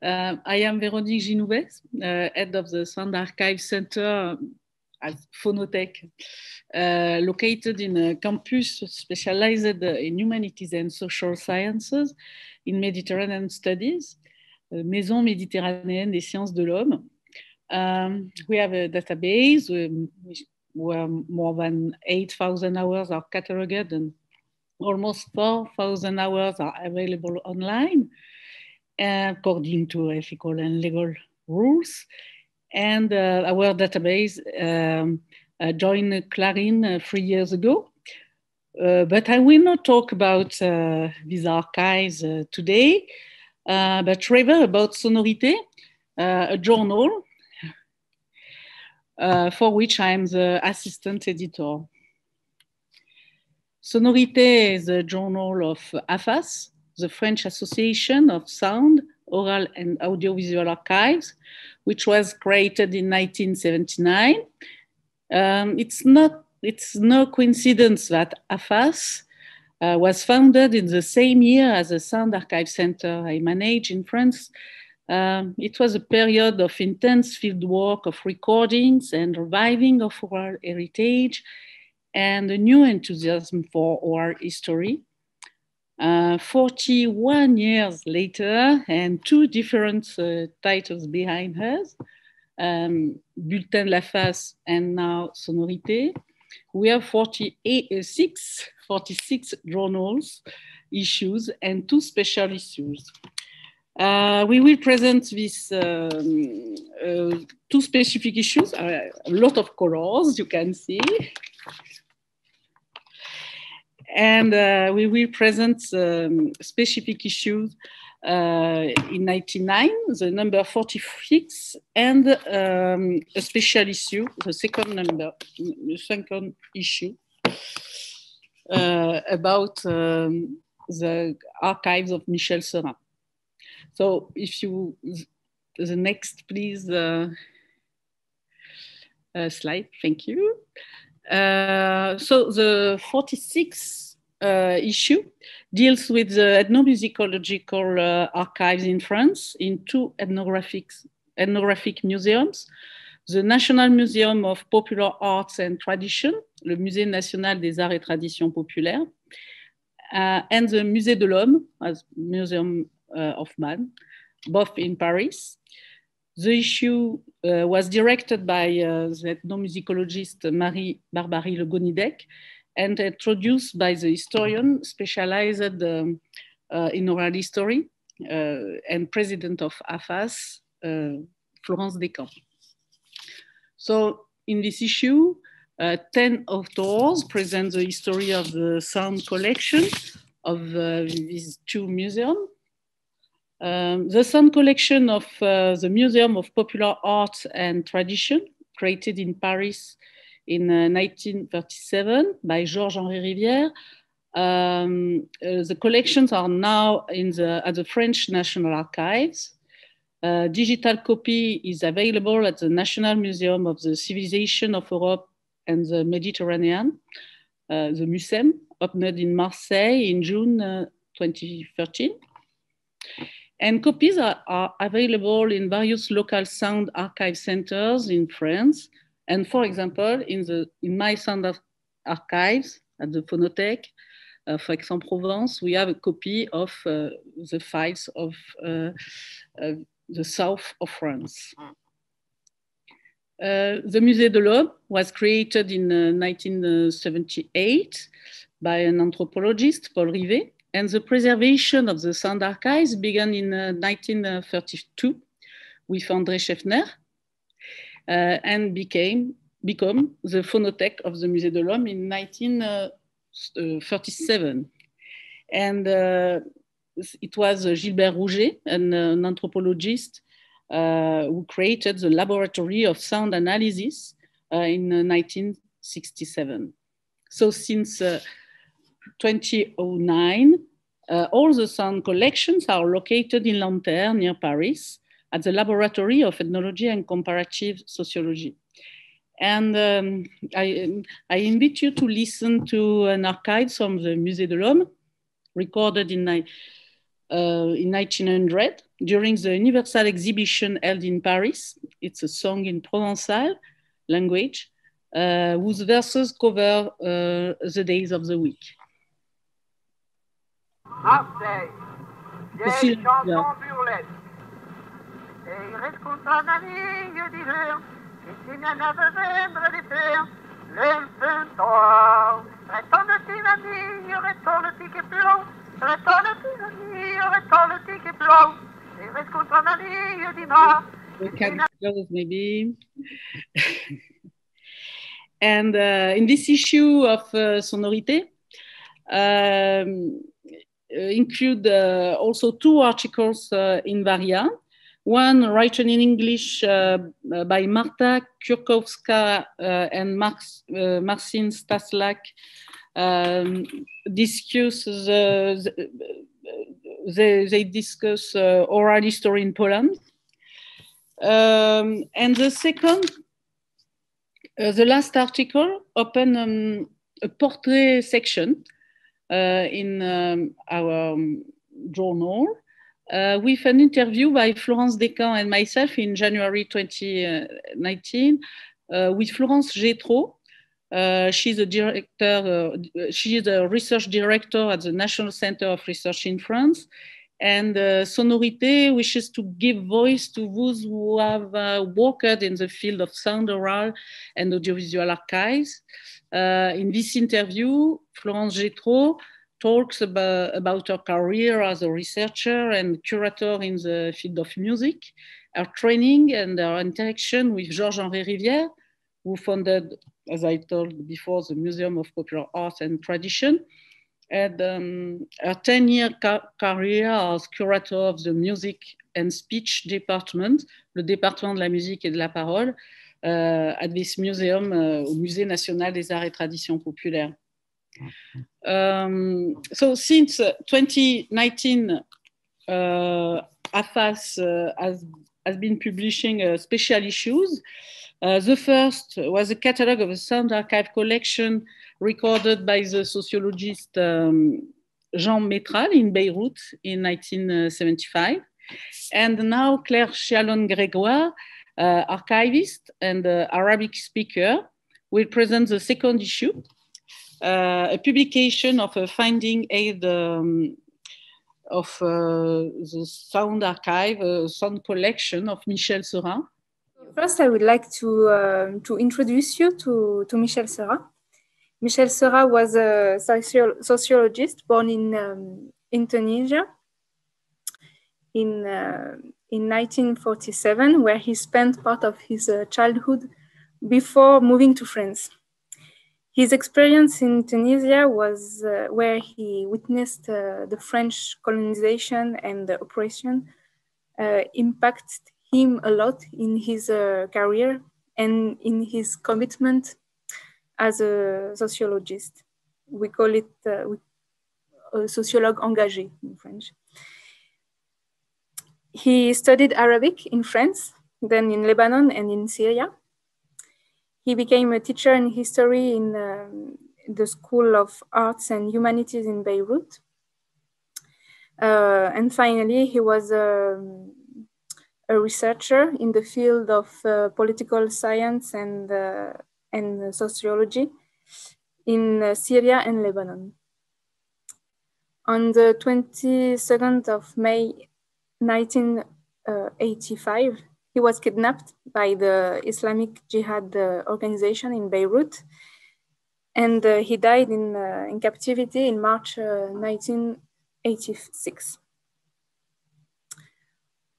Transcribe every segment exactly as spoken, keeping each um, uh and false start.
Uh, I am Véronique Ginouvès, uh, head of the Sound Archive Center at Phonothèque, uh, located in a campus specialized in humanities and social sciences in Mediterranean studies, uh, Maison Méditerranéenne des Sciences de l'Homme. Um, we have a database where more than eight thousand hours are cataloged and almost four thousand hours are available online, according to ethical and legal rules. And uh, our database um, uh, joined CLARIN uh, three years ago. Uh, but I will not talk about uh, these archives uh, today, uh, but rather about Sonorités, uh, a journal uh, for which I am the assistant editor. Sonorités is a journal of AFAS, the French Association of Sound, Oral and Audiovisual Archives, which was created in nineteen seventy-nine. Um, it's, not, it's no coincidence that AFAS uh, was founded in the same year as the Sound Archive Center I manage in France. Um, it was a period of intense field work of recordings and reviving of oral heritage and a new enthusiasm for oral history. Uh, forty-one years later, and two different uh, titles behind us, um, Bulletin La Fasse and now Sonorités, we have forty-eight, uh, six, forty-six journals, issues, and two special issues. Uh, we will present these um, uh, two specific issues, uh, a lot of colors, you can see. And uh, we will present um, specific issues uh, in ninety-nine, the number forty-six, and um, a special issue, the second number, the second issue uh, about um, the archives of Michel Seurat. So, if you, the next, please, uh, uh, slide. Thank you. Uh, so the forty-sixth uh, issue deals with the ethnomusicological uh, archives in France in two ethnographic, ethnographic museums, the National Museum of Popular Arts and Tradition, le Musée National des Arts et Traditions Populaires, uh, and the Musée de l'Homme, as Museum uh, of Man, both in Paris. The issue uh, was directed by uh, the ethnomusicologist Marie Barbarie Le Gonidec and introduced by the historian specialized um, uh, in oral history uh, and president of AFAS, uh, Florence Descamps. So in this issue, uh, ten authors present the history of the sound collection of uh, these two museums. Um, the sound collection of uh, the Museum of Popular Arts and Tradition, created in Paris in uh, nineteen thirty-seven by Georges-Henri Rivière. Um, uh, the collections are now in the, at the French National Archives. Uh, digital copy is available at the National Museum of the Civilization of Europe and the Mediterranean, uh, the Mucem, opened in Marseille in June uh, twenty thirteen. And copies are, are available in various local sound archive centers in France. And for example, in, the, in my sound ar archives at the Phonothèque, uh, for Aix-en-Provence, we have a copy of uh, the files of uh, uh, the south of France. Uh, the Musée de l'Homme was created in uh, nineteen seventy-eight by an anthropologist, Paul Rivet. And the preservation of the sound archives began in uh, nineteen thirty-two with André Scheffner uh, and became become the Phonothèque of the Musée de l'Homme in nineteen thirty-seven. And uh, it was uh, Gilbert Rouget, an, uh, an anthropologist, uh, who created the Laboratory of Sound Analysis uh, in uh, nineteen sixty-seven. So since uh, two thousand nine, uh, all the sound collections are located in Lanterre near Paris at the Laboratory of Ethnology and Comparative Sociology. And um, I, I invite you to listen to an archive from the Musée de l'Homme recorded in uh, in nineteen hundred during the Universal exhibition held in Paris. It's a song in Provençal language, uh, whose verses cover uh, the days of the week. Half day, des chansons burlesques. Et il rescontra la ligne d'hiver, et si bien à novembre l'hiver, vingt-trois. Retourne-t-il la ligne, retourne-t-il que plomb, retourne-t-il la ligne, retourne-t-il que plomb, et rescontra la ligne d'hiver. We can close maybe. And uh, in this issue of uh, Sonorités, um, include uh, also two articles uh, in Varia. One written in English uh, by Marta Kurkowska uh, and Marc, uh, Marcin Staslak um, discusses, uh, they, they discuss uh, oral history in Poland. Um, and the second, uh, the last article open um, a portrait section uh, in um, our um, journal uh, with an interview by Florence Descamps and myself in January twenty nineteen uh, with Florence Gétreau. Uh, she's a director, uh, she is a research director at the National Center of Research in France. And uh, Sonorité wishes to give voice to those who have uh, worked in the field of sound, oral, and audiovisual archives. Uh, in this interview, Florence Gétreau talks about, about her career as a researcher and curator in the field of music, her training and her interaction with Georges-Henri Rivière, who founded, as I told before, the Museum of Popular Art and Tradition, and um, her ten-year career as curator of the Music and Speech Department, Le Département de la Musique et de la Parole, uh, at this museum, uh, au Musée National des Arts et Traditions Populaires. Um, so since uh, twenty nineteen, uh, AFAS uh, has, has been publishing uh, special issues. Uh, the first was a catalog of a sound archive collection recorded by the sociologist um, Jean Métral in Beirut in nineteen seventy-five. And now Claire Cialone-Gregoire, uh, archivist and uh, Arabic speaker, will present the second issue, uh, a publication of a finding aid um, of uh, the sound archive, uh, sound collection of Michel Seurat. First, I would like to, um, to introduce you to, to Michel Seurat. Michel Seurat was a socio sociologist born in, um, in Tunisia in, uh, in nineteen forty-seven, where he spent part of his uh, childhood before moving to France. His experience in Tunisia was uh, where he witnessed uh, the French colonization and the oppression uh, impacted him a lot in his uh, career and in his commitment as a sociologist. We call it uh, we, a sociologue engagé in French. He studied Arabic in France, then in Lebanon and in Syria. He became a teacher in history in um, the School of Arts and Humanities in Beirut. Uh, and finally, he was um, a researcher in the field of uh, political science and uh, and sociology in uh, Syria and Lebanon. On the twenty-second of May nineteen eighty-five, he was kidnapped by the Islamic Jihad uh, organization in Beirut, and uh, he died in, uh, in captivity in March uh, nineteen eighty-six.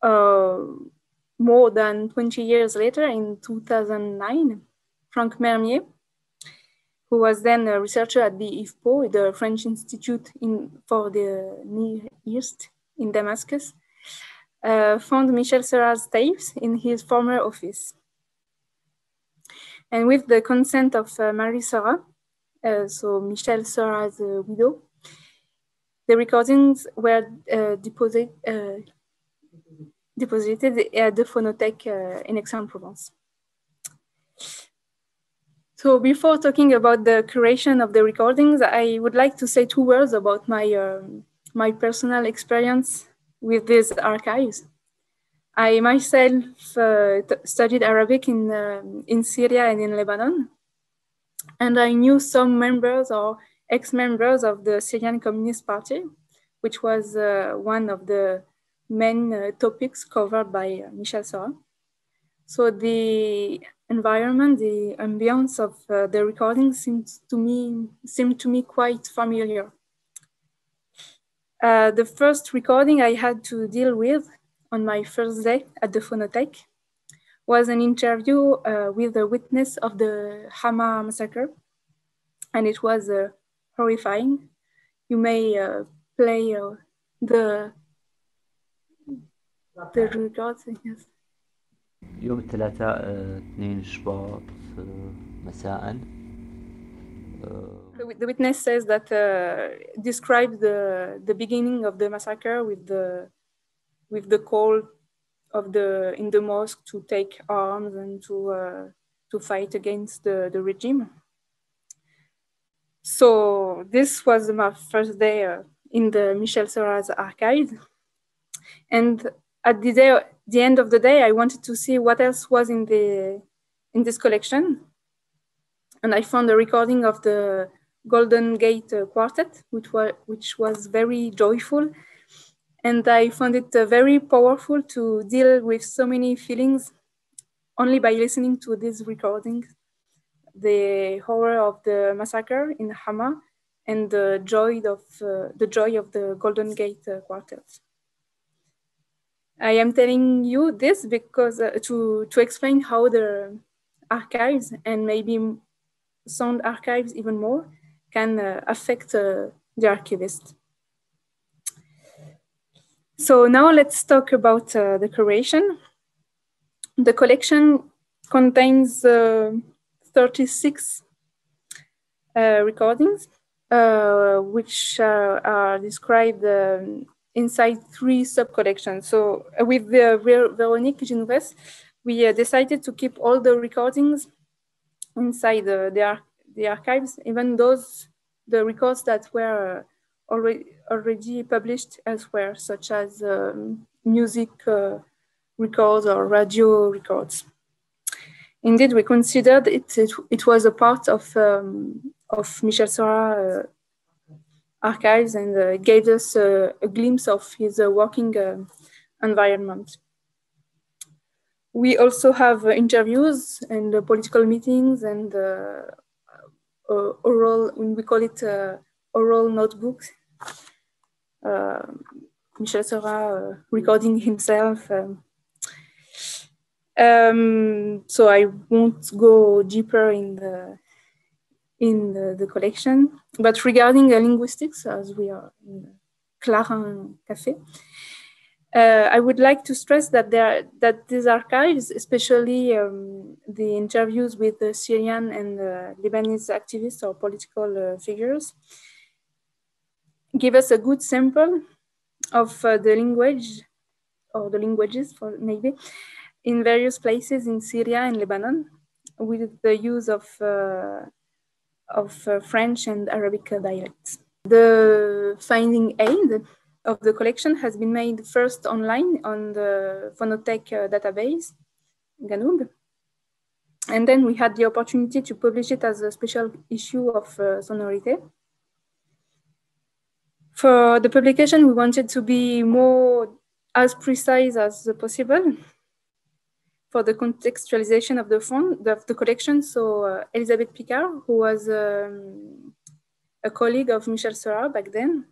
Uh, more than twenty years later, in two thousand nine, Franck Mermier, who was then a researcher at the I F P O, the French Institute in, for the Near East in Damascus, uh, found Michel Seurat's tapes in his former office. And with the consent of uh, Marie Seurat, uh, so Michel Seurat's uh, widow, the recordings were uh, deposited, uh, deposited at the Phonothèque uh, in Aix-en-Provence. So before talking about the curation of the recordings, I would like to say two words about my um, my personal experience with these archives. I myself uh, studied Arabic in, um, in Syria and in Lebanon, and I knew some members or ex-members of the Syrian Communist Party, which was uh, one of the main uh, topics covered by uh, Michel Seurat. So the environment, the ambience of uh, the recording seems to me, seemed to me quite familiar. Uh, the first recording I had to deal with on my first day at the Phonothèque was an interview uh, with a witness of the Hama massacre, and it was uh, horrifying. You may uh, play uh, the the recording. Yes. يوم الثلاثاء second of March مساء. The witness says that uh, described the the beginning of the massacre with the with the call of the in the mosque to take arms and to uh, to fight against the, the regime. So this was my first day uh, in the Michel Seurat's archive, and at the day, the end of the day, I wanted to see what else was in the in this collection, and I found a recording of the Golden Gate Quartet, which was which was very joyful. And I found it uh, very powerful to deal with so many feelings only by listening to this recording. The horror of the massacre in Hama and the joy of, uh, the, joy of the Golden Gate uh, Quartet. I am telling you this because uh, to, to explain how the archives and maybe sound archives even more can uh, affect uh, the archivist. So now let's talk about uh, the curation. The collection contains uh, thirty-six uh, recordings, uh, which uh, are described um, inside three sub-collections. So uh, with uh, Véronique Ginouvès, we uh, decided to keep all the recordings inside uh, the, ar the archives, even those, the records that were uh, Already, already published elsewhere, such as um, music uh, records or radio records. Indeed, we considered it, it, it was a part of, um, of Michel Seurat uh, archives, and uh, gave us uh, a glimpse of his uh, working uh, environment. We also have uh, interviews and uh, political meetings and uh, uh, oral, we call it uh, oral notebooks. Uh, Michel Seurat uh, recording himself. Um, um, so I won't go deeper in the in the, the collection. But regarding uh, linguistics, as we are in CLARIN Café, uh, I would like to stress that there that these archives, especially um, the interviews with the Syrian and uh, Lebanese activists or political uh, figures, give us a good sample of uh, the language or the languages for maybe in various places in Syria and Lebanon, with the use of, uh, of uh, French and Arabic dialects. The finding aid of the collection has been made first online on the Phonothèque uh, database, Ganoub, and then we had the opportunity to publish it as a special issue of uh, Sonorités. For the publication, we wanted to be more as precise as possible for the contextualization of the font, of the collection. So uh, Elizabeth Picard, who was um, a colleague of Michel Seurat back then,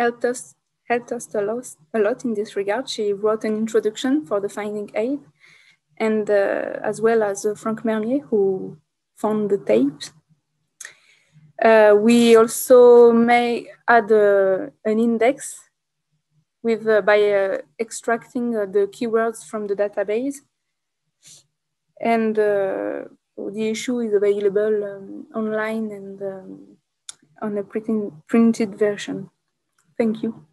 helped us, helped us a lot, a lot in this regard. She wrote an introduction for the finding aid, and uh, as well as uh, Franck Mermier, who found the tapes. Uh, we also may add uh, an index with, uh, by uh, extracting uh, the keywords from the database. And uh, the issue is available um, online and um, on a print printed version. Thank you.